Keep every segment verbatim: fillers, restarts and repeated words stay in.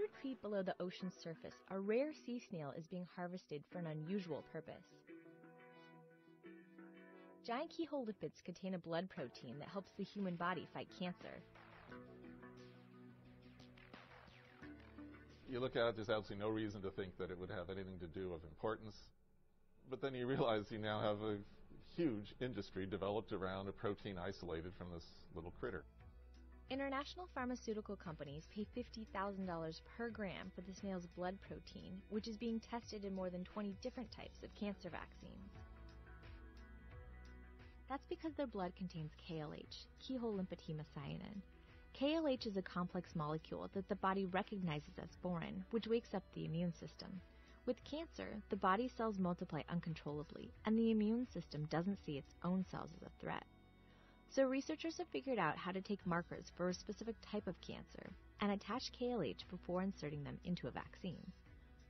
one hundred feet below the ocean's surface, a rare sea snail is being harvested for an unusual purpose. Giant keyhole limpets contain a blood protein that helps the human body fight cancer. You look at it, there's absolutely no reason to think that it would have anything to do of importance. But then you realize you now have a huge industry developed around a protein isolated from this little critter. International pharmaceutical companies pay fifty thousand dollars per gram for the snail's blood protein, which is being tested in more than twenty different types of cancer vaccines. That's because their blood contains K L H, keyhole limpet hemocyanin. K L H is a complex molecule that the body recognizes as foreign, which wakes up the immune system. With cancer, the body cells multiply uncontrollably, and the immune system doesn't see its own cells as a threat. So researchers have figured out how to take markers for a specific type of cancer and attach K L H before inserting them into a vaccine.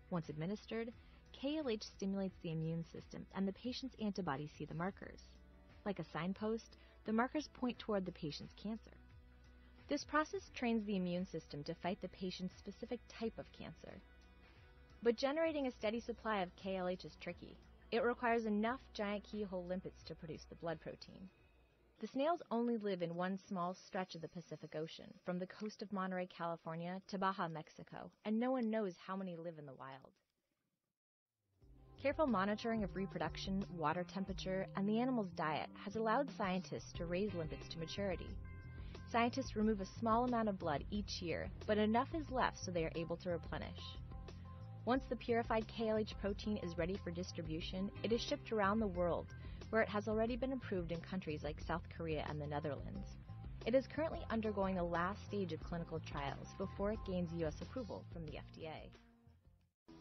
Once administered, K L H stimulates the immune system and the patient's antibodies see the markers. Like a signpost, the markers point toward the patient's cancer. This process trains the immune system to fight the patient's specific type of cancer. But generating a steady supply of K L H is tricky. It requires enough giant keyhole limpets to produce the blood protein. The snails only live in one small stretch of the Pacific Ocean, from the coast of Monterey, California to Baja, Mexico, and no one knows how many live in the wild. Careful monitoring of reproduction, water temperature, and the animal's diet has allowed scientists to raise limpets to maturity. Scientists remove a small amount of blood each year, but enough is left so they are able to replenish. Once the purified K L H protein is ready for distribution, it is shipped around the world, where it has already been approved in countries like South Korea and the Netherlands. It is currently undergoing the last stage of clinical trials before it gains U S approval from the F D A.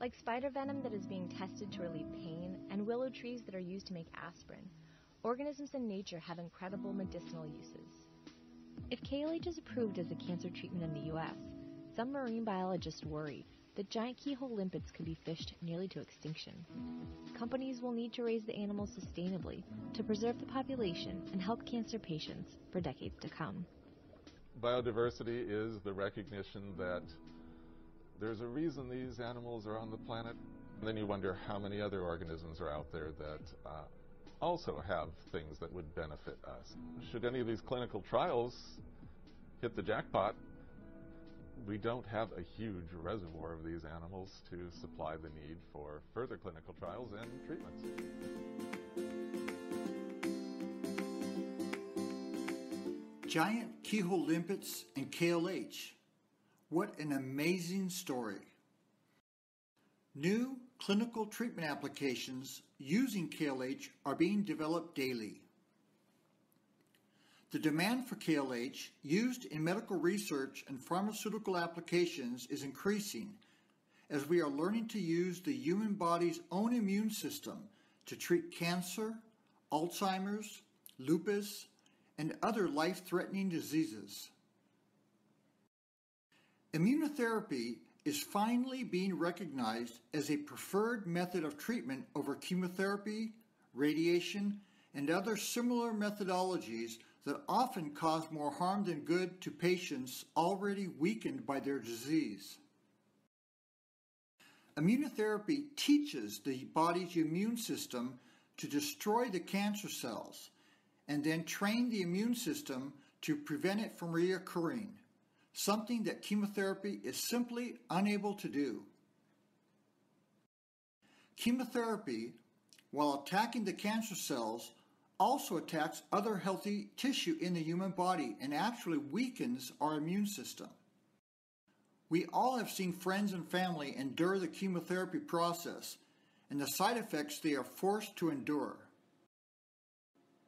Like spider venom that is being tested to relieve pain and willow trees that are used to make aspirin, organisms in nature have incredible medicinal uses. If K L H is approved as a cancer treatment in the U S, some marine biologists worry that giant keyhole limpets could be fished nearly to extinction. Companies will need to raise the animals sustainably to preserve the population and help cancer patients for decades to come. Biodiversity is the recognition that there's a reason these animals are on the planet. And then you wonder how many other organisms are out there that uh, also have things that would benefit us. Should any of these clinical trials hit the jackpot, we don't have a huge reservoir of these animals to supply the need for further clinical trials and treatments. Giant keyhole limpets and K L H. What an amazing story! New clinical treatment applications using K L H are being developed daily. The demand for K L H used in medical research and pharmaceutical applications is increasing as we are learning to use the human body's own immune system to treat cancer, Alzheimer's, lupus, and other life-threatening diseases. Immunotherapy is finally being recognized as a preferred method of treatment over chemotherapy, radiation, and other similar methodologies that often cause more harm than good to patients already weakened by their disease. Immunotherapy teaches the body's immune system to destroy the cancer cells and then train the immune system to prevent it from reoccurring, something that chemotherapy is simply unable to do. Chemotherapy, while attacking the cancer cells, also attacks other healthy tissue in the human body and actually weakens our immune system. We all have seen friends and family endure the chemotherapy process and the side effects they are forced to endure.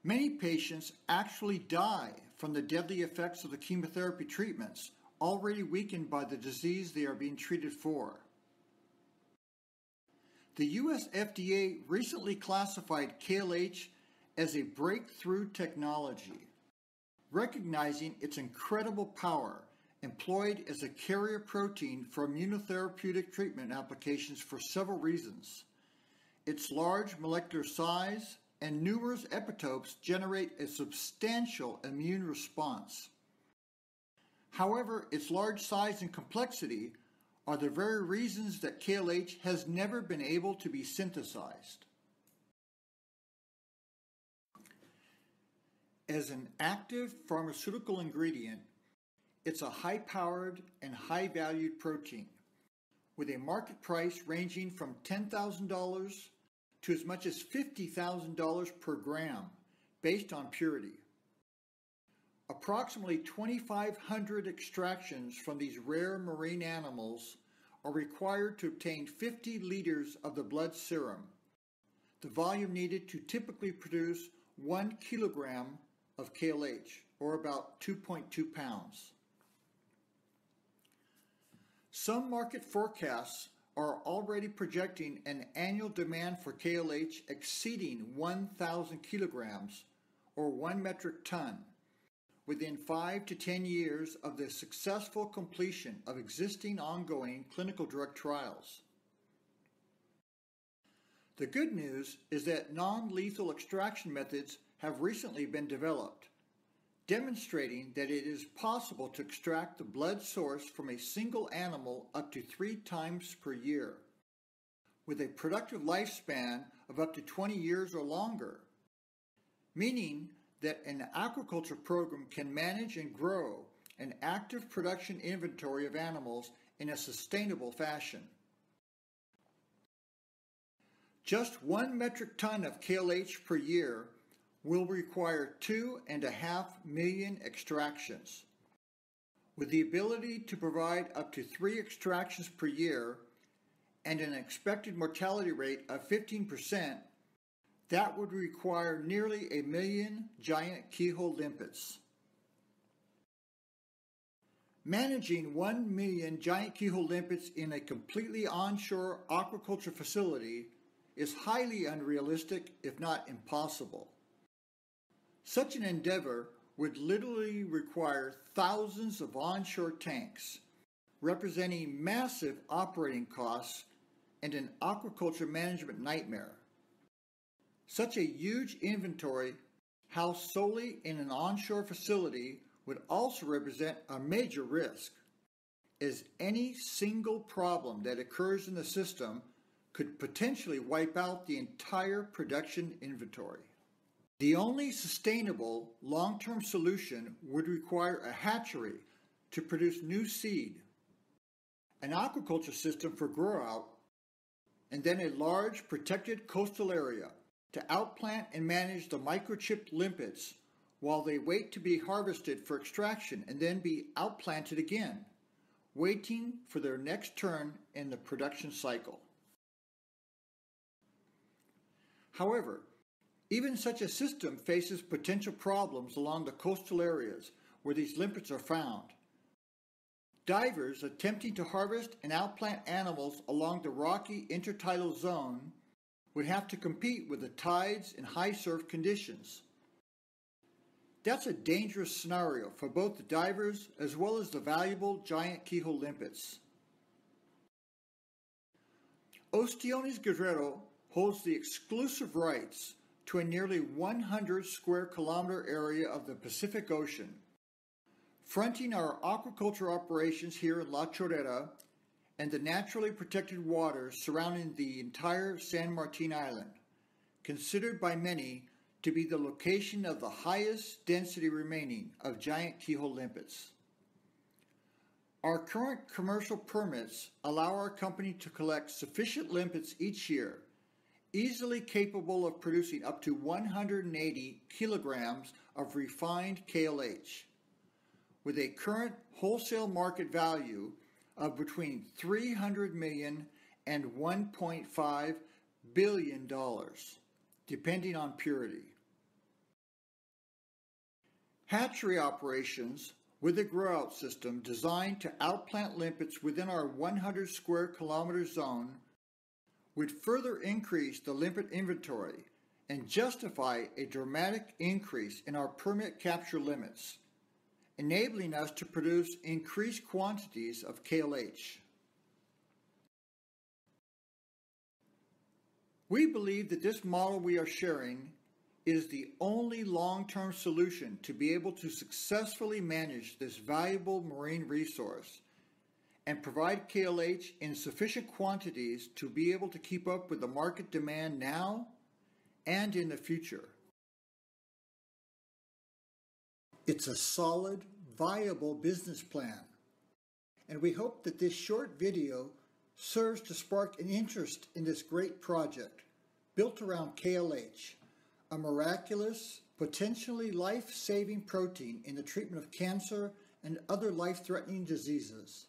Many patients actually die from the deadly effects of the chemotherapy treatments, already weakened by the disease they are being treated for. The U S F D A recently classified K L H as a breakthrough technology, recognizing its incredible power employed as a carrier protein for immunotherapeutic treatment applications for several reasons. Its large molecular size and numerous epitopes generate a substantial immune response. However, its large size and complexity are the very reasons that K L H has never been able to be synthesized. As an active pharmaceutical ingredient, it's a high-powered and high-valued protein, with a market price ranging from ten thousand dollars to as much as fifty thousand dollars per gram, based on purity. Approximately twenty-five hundred extractions from these rare marine animals are required to obtain fifty liters of the blood serum, the volume needed to typically produce one kilogram of K L H, or about two point two pounds. Some market forecasts are already projecting an annual demand for K L H exceeding one thousand kilograms, or one metric ton, within five to ten years of the successful completion of existing ongoing clinical drug trials. The good news is that non-lethal extraction methods have recently been developed, demonstrating that it is possible to extract the blood source from a single animal up to three times per year, with a productive lifespan of up to twenty years or longer, meaning that an aquaculture program can manage and grow an active production inventory of animals in a sustainable fashion. Just one metric ton of K L H per year will require two and a half million extractions, with the ability to provide up to three extractions per year and an expected mortality rate of fifteen percent. That would require nearly a million giant keyhole limpets. Managing one million giant keyhole limpets in a completely onshore aquaculture facility is highly unrealistic, if not impossible. Such an endeavor would literally require thousands of onshore tanks, representing massive operating costs and an aquaculture management nightmare. Such a huge inventory housed solely in an onshore facility would also represent a major risk, as any single problem that occurs in the system could potentially wipe out the entire production inventory. The only sustainable long-term solution would require a hatchery to produce new seed, an aquaculture system for grow-out, and then a large protected coastal area to outplant and manage the microchipped limpets while they wait to be harvested for extraction and then be outplanted again, waiting for their next turn in the production cycle. However, even such a system faces potential problems along the coastal areas where these limpets are found. Divers attempting to harvest and outplant animals along the rocky intertidal zone would have to compete with the tides and high surf conditions. That's a dangerous scenario for both the divers as well as the valuable giant keyhole limpets. Ostiones Guerrero holds the exclusive rights to a nearly one hundred square kilometer area of the Pacific Ocean, fronting our aquaculture operations here in La Chorera and the naturally protected waters surrounding the entire San Martin Island, considered by many to be the location of the highest density remaining of giant keyhole limpets. Our current commercial permits allow our company to collect sufficient limpets each year, easily capable of producing up to one hundred eighty kilograms of refined K L H, with a current wholesale market value of between three hundred million dollars and one point five billion dollars, depending on purity. Hatchery operations with a grow-out system designed to outplant limpets within our one hundred square kilometer zone would further increase the limpet inventory and justify a dramatic increase in our permit capture limits, enabling us to produce increased quantities of K L H. We believe that this model we are sharing is the only long-term solution to be able to successfully manage this valuable marine resource and provide K L H in sufficient quantities to be able to keep up with the market demand now and in the future. It's a solid, viable business plan, and we hope that this short video serves to spark an interest in this great project built around K L H, a miraculous, potentially life-saving protein in the treatment of cancer and other life-threatening diseases.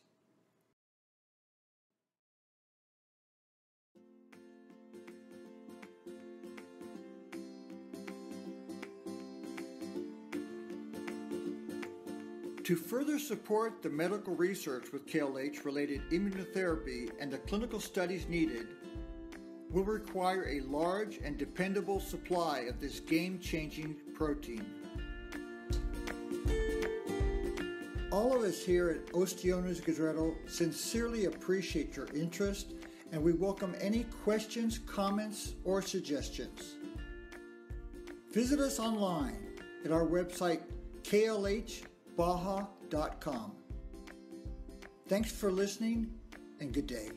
To further support the medical research with K L H-related immunotherapy and the clinical studies needed, will require a large and dependable supply of this game-changing protein. All of us here at Ostiones Guerrero sincerely appreciate your interest, and we welcome any questions, comments, or suggestions. Visit us online at our website K L H baja dot com. Thanks for listening, and good day.